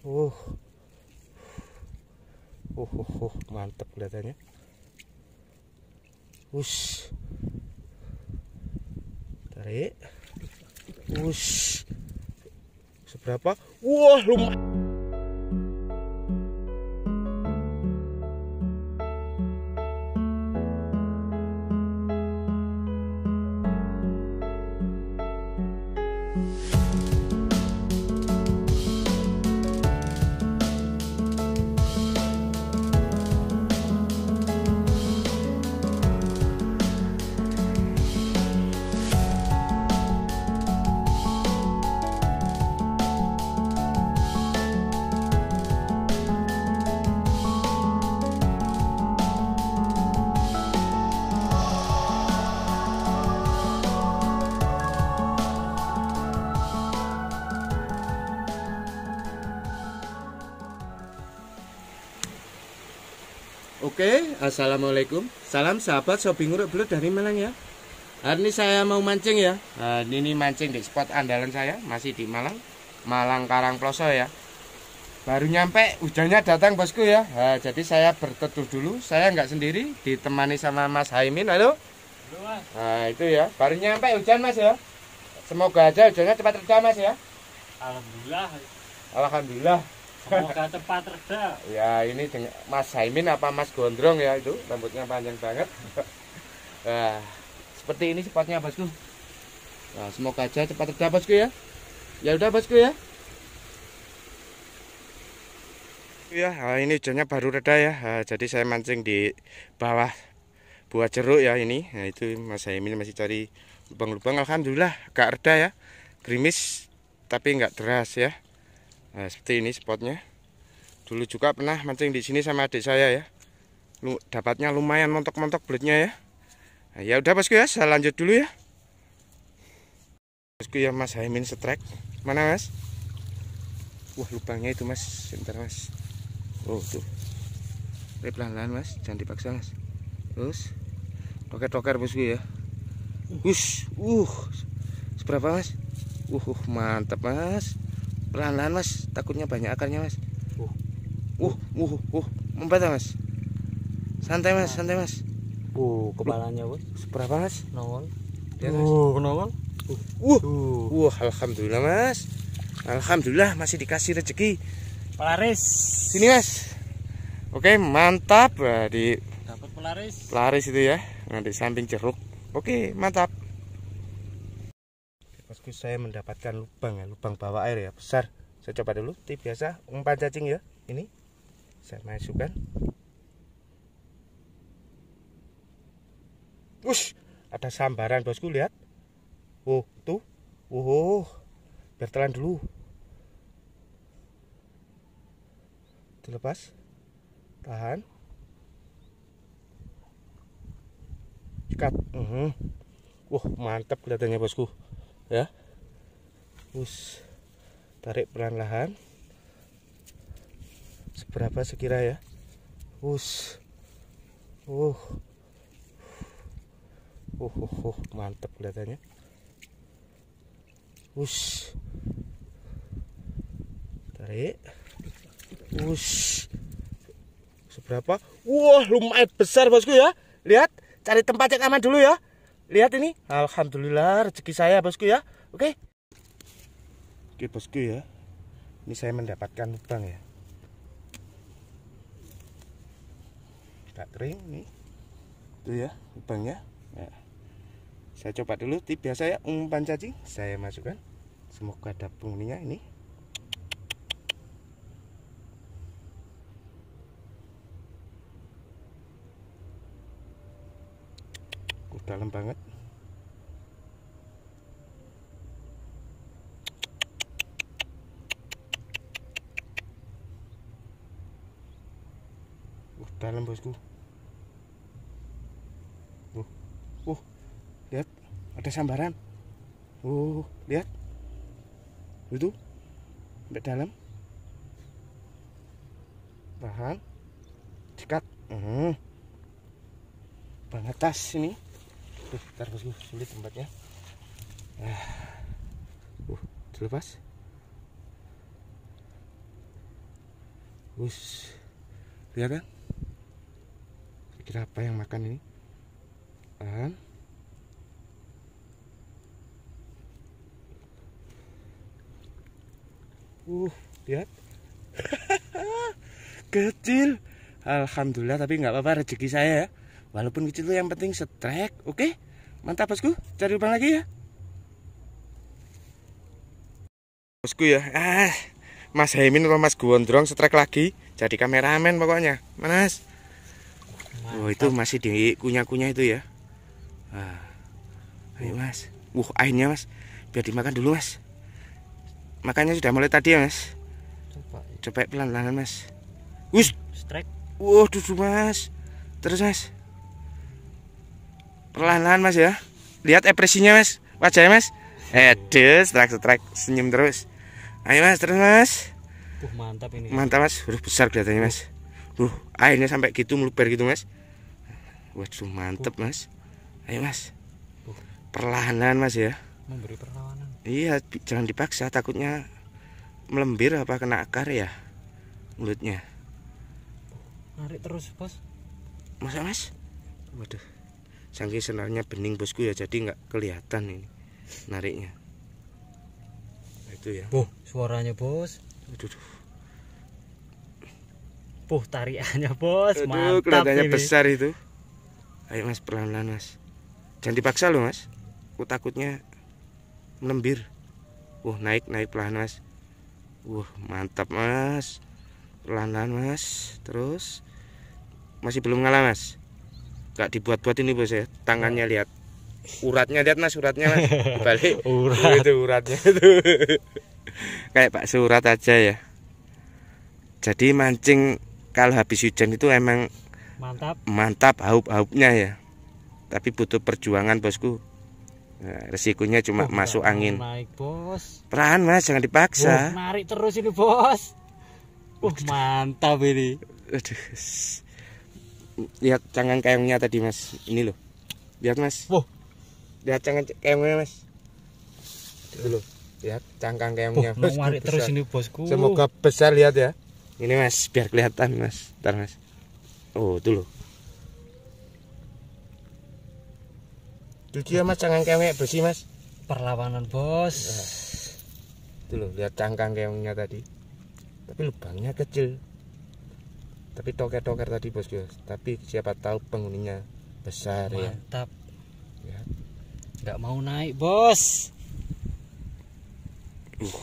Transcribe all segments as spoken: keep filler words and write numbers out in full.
Uh, uh, uh, uh mantap kelihatannya. Ush, tarik. Ush, seberapa? Wah, lumayan. Oke, assalamualaikum. Salam sahabat shopping urut belut dari Malang ya. Hari ini saya mau mancing ya. Nah, ini mancing di spot andalan saya, masih di Malang, Malang Karangploso ya. Baru nyampe, hujannya datang bosku ya. Nah, jadi saya berteduh dulu. Saya nggak sendiri, ditemani sama Mas Haimin. Halo. Nah, itu ya. Baru nyampe hujan Mas ya. Semoga aja hujannya cepat reda Mas ya. Alhamdulillah. Alhamdulillah. Semoga cepat reda. Ya ini Mas Haimin apa Mas Gondrong ya, itu rambutnya panjang banget. Nah, seperti ini spotnya bosku. Nah, semoga aja cepat reda bosku ya. Ya udah bosku ya. Ya ini hujannya baru reda ya. Nah, jadi saya mancing di bawah buah jeruk ya ini. Nah, itu Mas Haimin masih cari lubang-lubang. Alhamdulillah gak reda ya. Gerimis tapi nggak deras ya. Nah, seperti ini spotnya. Dulu juga pernah mancing di sini sama adik saya ya. Lu dapatnya lumayan montok-montok belutnya ya. Nah, ya udah bosku ya, saya lanjut dulu ya. Bosku ya, Mas Haimin setrek. Mana Mas? Wah, lubangnya itu Mas, sebentar Mas. Oh, tuh. Ini pelan-pelan Mas, jangan dipaksa Mas. Terus toker-toker bosku ya. Ush, uh. Seberapa Mas? Uh, uh mantap Mas. Pelan-pelan Mas, takutnya banyak akarnya Mas. Uh, uh, uh, uh, membaca Mas. Santai Mas, santai Mas. Uh, kepalanya Bos. Seberapa Mas? Nongol. Ya, uh, nongol. Uh, uh, uh, alhamdulillah Mas. Alhamdulillah masih dikasih rezeki. Pelaris. Sini Mas. Oke, mantap. Di dapat pelaris. Pelaris itu ya, nah, di samping jeruk. Oke, mantap. Bosku, saya mendapatkan lubang ya, lubang bawah air ya, besar. Saya coba dulu, seperti biasa umpan cacing ya. Ini saya masukkan. Ush, ada sambaran bosku, lihat. Oh, tuh. Oh, biar telan dulu. Dilepas. Tahan. Ikat. Uhum. Wah, mantap kelihatannya bosku. Ya, us tarik perlahan-lahan. Seberapa sekira ya? Us, uh, uh, uh, uh mantap kelihatannya. Us, tarik. Us, seberapa? Wah, lumayan besar bosku ya. Lihat, cari tempat yang aman dulu ya. Lihat ini, alhamdulillah rezeki saya bosku ya. Oke. Oke bosku ya. Ini saya mendapatkan lubang ya. Tidak kering nih. Itu ya lubangnya. Nah, saya coba dulu tip biasa ya, umpan cacing. Saya masukkan. Semoga ada penghuninya ini. Dalam banget. Uh, dalam bosku. Uh, uh, lihat ada sambaran. Uh, lihat itu, sampai dalam. Bahan, cekat. Uh, banget tas ini. Tuh, bentar bosku, sulit tempatnya. Uh, dilepas. Us, lihat kan? Kira apa yang makan ini? Tahan. Uh, lihat. Kecil. Alhamdulillah, tapi nggak apa-apa rezeki saya ya. Walaupun kecil itu yang penting setrek. Oke, mantap bosku. Cari lubang lagi ya. Bosku ya. Ah, Mas Haimin atau Mas Gondrong setrek lagi. Jadi kameramen pokoknya. Mas. Wah, oh, itu masih di kunyah-kunyah itu ya. Ah. Ayo Mas. Wuh, ainnya Mas. Biar dimakan dulu Mas. Makannya sudah mulai tadi ya Mas. Coba. Coba pelan-pelan Mas. Wus, strike. Wah, duduk Mas. Terus Mas. Perlahan-lahan Mas ya. Lihat ekspresinya Mas. Wajahnya Mas. Aduh, strike-strike senyum terus. Ayo Mas, terus Mas. Uh, mantap ini. Mantap Mas, huruf besar kelihatannya Mas. Duh, airnya sampai gitu meluber gitu Mas. Waduh, mantep uh. Mas. Ayo Mas. Uh. Perlahan-lahan Mas ya. Memberi perlawanan. Iya, jangan dipaksa, takutnya melembir apa kena akar ya mulutnya. Narik terus, Bos. Masa Mas? Waduh. Saking senarnya bening bosku ya, jadi nggak kelihatan ini nariknya. Itu ya. Buh, suaranya Bos. Aduh, aduh. Puh, tariannya Bos. Aduh, mantap. Kelihatannya ini besar itu. Ayo Mas, pelan-pelan Mas. Jangan dipaksa loh Mas. Aku takutnya melembir. Wah, naik naik pelan Mas. Wah, mantap Mas. Pelan-pelan Mas. Terus masih belum ngalah Mas. Gak dibuat-buat ini Bos ya. Tangannya lihat. Uratnya lihat Mas, uratnya Mas. Balik. Urat. Itu uratnya itu. Kayak Pak Surat aja ya. Jadi mancing kalau habis hujan itu emang mantap. Mantap haup-haupnya ya. Tapi butuh perjuangan Bosku. Nah, resikonya cuma oh, masuk angin. Naik, Bos. Peran Mas, jangan dipaksa. Oh, narik terus ini Bos. Uh, mantap ini. Aduh. Lihat cangkang keongnya tadi Mas. Ini loh. Lihat Mas. Oh. Lihat cangkang keongnya Mas. Itu loh. Lihat cangkang keongnya. Oh, narik terus ini Bosku. Semoga besar lihat ya. Ini Mas, biar kelihatan Mas. Ntar Mas. Oh, itu loh. Itu dia Mas, cangkang keongnya bersih Mas. Perlawanan Bos. Nah, itu loh, lihat cangkang keongnya tadi. Tapi lubangnya kecil. Tapi toker-toker tadi Bosku. Tapi siapa tahu penghuninya besar. Mantap. Ya. Mantap. Nggak mau naik Bos. Uh,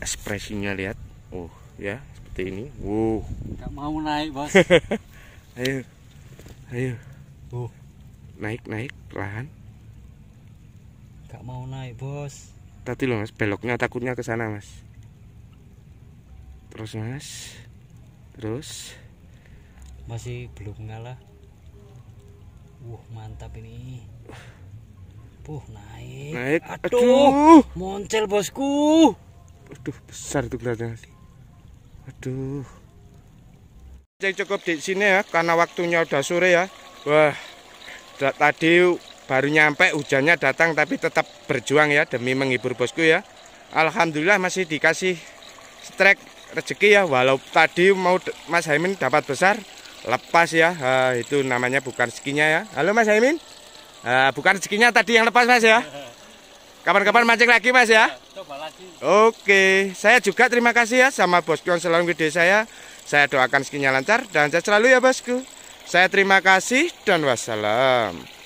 ekspresinya lihat. Oh uh, ya seperti ini. Wow. Uh. Nggak mau naik Bos. Ayo, ayo. Uh. Naik naik perlahan. Gak mau naik Bos. Tadi loh Mas, beloknya takutnya ke sana Mas. Terus Mas. Terus. Masih belum ngalah. Wuh, mantap ini. Puh, naik. Naik. Aduh, aduh. Moncel Bosku. Aduh, besar itu kelihatannya. Aduh. Cukup di sini ya, karena waktunya udah sore ya. Wah. Tadi baru nyampe, hujannya datang, tapi tetap berjuang ya demi menghibur Bosku ya. Alhamdulillah masih dikasih strike rezeki ya. Walau tadi mau Mas Haimin dapat besar, lepas ya. Ha, itu namanya bukan rezekinya ya. Halo Mas Haimin, ha, bukan rezekinya tadi yang lepas Mas ya. Kapan-kapan mancing lagi Mas ya. Coba lagi. Oke, saya juga terima kasih ya sama Bosku yang selalu video saya. Saya doakan rezekinya lancar dan saya selalu ya Bosku. Saya terima kasih dan wassalam.